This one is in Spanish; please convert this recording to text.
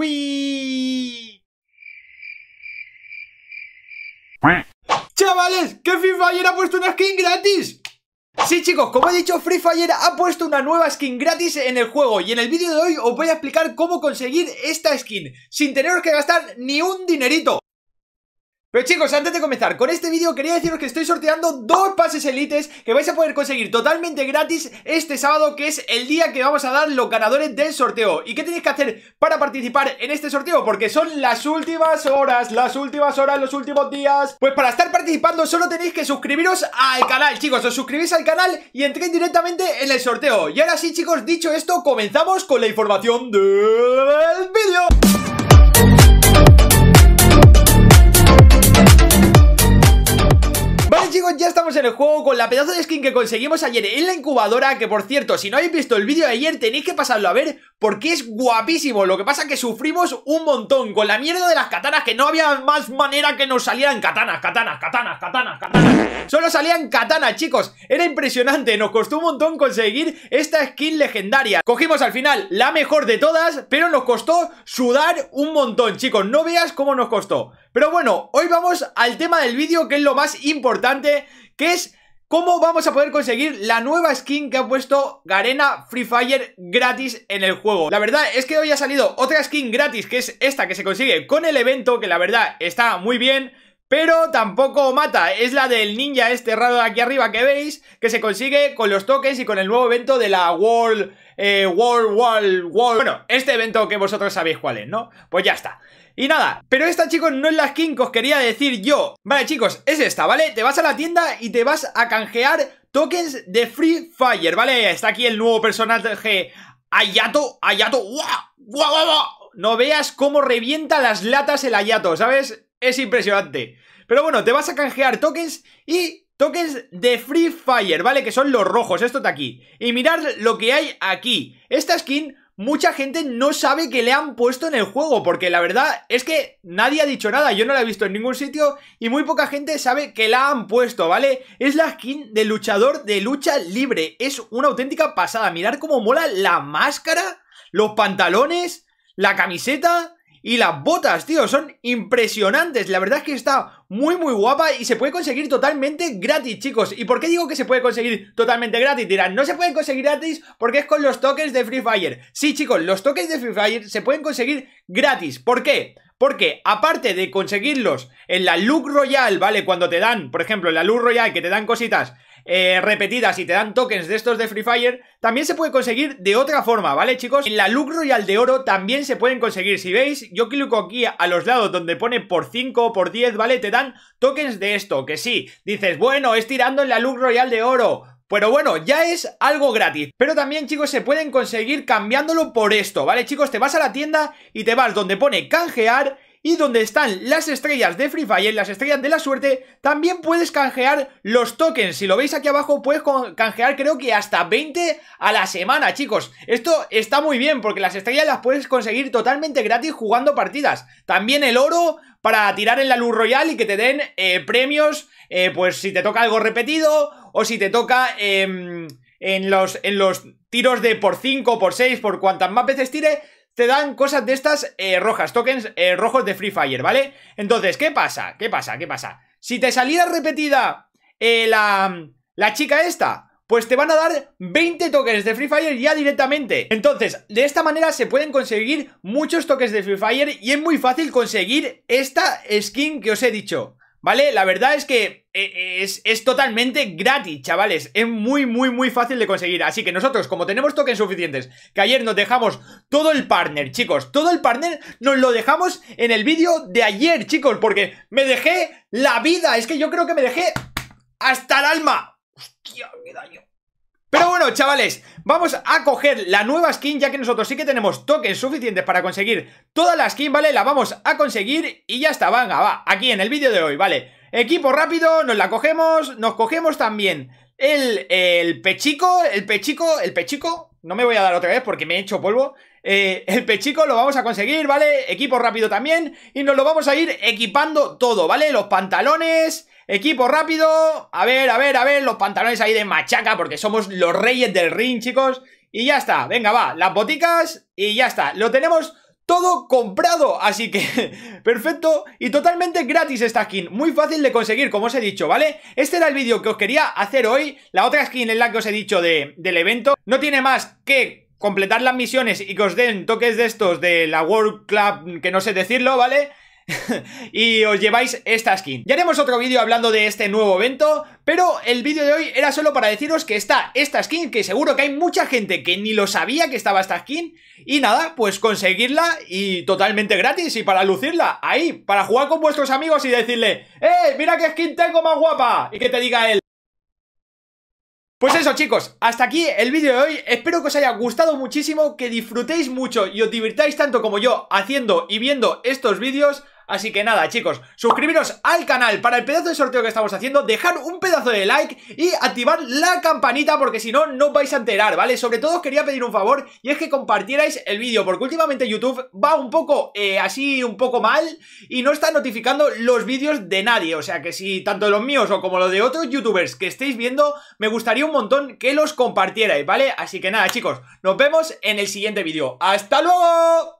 ¡Uy! ¡Chavales! ¡Que Free Fire ha puesto una skin gratis! Sí chicos, como he dicho, Free Fire ha puesto una nueva skin gratis en el juego y en el vídeo de hoy os voy a explicar cómo conseguir esta skin sin teneros que gastar ni un dinerito. Pero chicos, antes de comenzar con este vídeo quería deciros que estoy sorteando dos pases elites que vais a poder conseguir totalmente gratis este sábado, que es el día que vamos a dar los ganadores del sorteo. ¿Y qué tenéis que hacer para participar en este sorteo? Porque son las últimas horas, los últimos días. Pues para estar participando solo tenéis que suscribiros al canal, chicos. Os suscribís al canal y entréis directamente en el sorteo. Y ahora sí chicos, dicho esto, comenzamos con la información del vídeo. Chicos, ya estamos en el juego con la pedazo de skin que conseguimos ayer en la incubadora, que por cierto, si no habéis visto el vídeo de ayer tenéis que pasarlo a ver porque es guapísimo. Lo que pasa es que sufrimos un montón con la mierda de las katanas, que no había más manera que nos salieran katanas. Solo salían katanas, chicos, era impresionante, nos costó un montón conseguir esta skin legendaria. Cogimos al final la mejor de todas, pero nos costó sudar un montón, chicos, no veas cómo nos costó. Pero bueno, hoy vamos al tema del vídeo, que es lo más importante, que es cómo vamos a poder conseguir la nueva skin que ha puesto Garena Free Fire gratis en el juego. La verdad es que hoy ha salido otra skin gratis, que es esta que se consigue con el evento, que la verdad está muy bien, pero tampoco mata. Es la del ninja este raro de aquí arriba que veis, que se consigue con los tokens y con el nuevo evento de la World... Bueno, este evento que vosotros sabéis cuál es, ¿no? Pues ya está. Y nada, pero esta chicos no es la skin que os quería decir yo. Vale chicos, es esta, ¿vale? Te vas a la tienda y te vas a canjear tokens de Free Fire, ¿vale? Está aquí el nuevo personaje Hayato. ¡Guau! No veas cómo revienta las latas el Hayato, ¿sabes? Es impresionante. Pero bueno, te vas a canjear tokens y tokens de Free Fire, ¿vale? Que son los rojos, esto de aquí. Y mirad lo que hay aquí. Esta skin mucha gente no sabe que le han puesto en el juego, porque la verdad es que nadie ha dicho nada, yo no la he visto en ningún sitio y muy poca gente sabe que la han puesto, ¿vale? Es la skin de luchador de lucha libre, es una auténtica pasada. Mirad cómo mola la máscara, los pantalones, la camiseta y las botas, tío, son impresionantes. La verdad es que está muy guapa y se puede conseguir totalmente gratis, chicos. ¿Y por qué digo que se puede conseguir totalmente gratis? Dirán, no se puede conseguir gratis porque es con los tokens de Free Fire. Sí, chicos, los tokens de Free Fire se pueden conseguir gratis. ¿Por qué? Porque aparte de conseguirlos en la Luck Royale, ¿vale? Cuando te dan, por ejemplo, en la Luck Royale que te dan cositas repetidas y te dan tokens de estos de Free Fire, también se puede conseguir de otra forma, ¿vale chicos? En la Luck Royale de oro también se pueden conseguir. Si veis, yo clico aquí a los lados donde pone por 5, por 10, ¿vale? Te dan tokens de esto, que sí, dices, bueno, es tirando en la Luck Royale de oro, pero bueno, ya es algo gratis. Pero también, chicos, se pueden conseguir cambiándolo por esto, ¿vale chicos? Te vas a la tienda y te vas donde pone canjear y donde están las estrellas de Free Fire, las estrellas de la suerte, también puedes canjear los tokens. Si lo veis aquí abajo, puedes canjear creo que hasta 20 a la semana, chicos. Esto está muy bien porque las estrellas las puedes conseguir totalmente gratis jugando partidas. También el oro para tirar en la Luck Royale y que te den premios, pues si te toca algo repetido o si te toca en los tiros de por 5, por 6, por cuantas más veces tire, te dan cosas de estas rojas, tokens rojos de Free Fire, ¿vale? Entonces, ¿qué pasa? Si te saliera repetida la chica esta, pues te van a dar 20 tokens de Free Fire ya directamente. Entonces, de esta manera se pueden conseguir muchos tokens de Free Fire y es muy fácil conseguir esta skin que os he dicho, ¿vale? La verdad es que es totalmente gratis, chavales. Es muy fácil de conseguir. Así que nosotros, como tenemos tokens suficientes, que ayer nos dejamos todo el partner, chicos, todo el partner nos lo dejamos en el vídeo de ayer, chicos, porque me dejé la vida. Es que yo creo que me dejé hasta el alma. Hostia, qué daño. Pero bueno, chavales, vamos a coger la nueva skin, ya que nosotros sí que tenemos tokens suficientes para conseguir toda la skin, ¿vale? La vamos a conseguir y ya está, venga, va, aquí en el vídeo de hoy, ¿vale? Equipo rápido, nos la cogemos, nos cogemos también el pechico, no me voy a dar otra vez porque me he hecho polvo. El pechico lo vamos a conseguir, ¿vale? Equipo rápido también y nos lo vamos a ir equipando todo, ¿vale? Los pantalones... Equipo rápido, a ver, los pantalones ahí de machaca porque somos los reyes del ring, chicos. Y ya está, venga, va, las boticas y ya está, lo tenemos todo comprado, así que perfecto y totalmente gratis esta skin, muy fácil de conseguir como os he dicho, ¿vale? Este era el vídeo que os quería hacer hoy, la otra skin en la que os he dicho del evento, no tiene más que completar las misiones y que os den toques de estos de la World Club, que no sé decirlo, ¿vale? Y os lleváis esta skin. Ya haremos otro vídeo hablando de este nuevo evento, pero el vídeo de hoy era solo para deciros que está esta skin, que seguro que hay mucha gente que ni lo sabía que estaba esta skin. Y nada, pues conseguirla y totalmente gratis y para lucirla ahí, para jugar con vuestros amigos y decirle: ¡eh, mira qué skin tengo más guapa! Y que te diga él. Pues eso chicos, hasta aquí el vídeo de hoy, espero que os haya gustado muchísimo, que disfrutéis mucho y os divirtáis tanto como yo haciendo y viendo estos vídeos. Así que nada chicos, suscribiros al canal para el pedazo de sorteo que estamos haciendo, dejar un pedazo de like y activar la campanita porque si no, no os vais a enterar, ¿vale? Sobre todo os quería pedir un favor y es que compartierais el vídeo porque últimamente YouTube va un poco así, un poco mal y no está notificando los vídeos de nadie, o sea que si tanto los míos o como los de otros youtubers que estéis viendo, me gustaría un montón que los compartierais, ¿vale? Así que nada chicos, nos vemos en el siguiente vídeo, ¡hasta luego!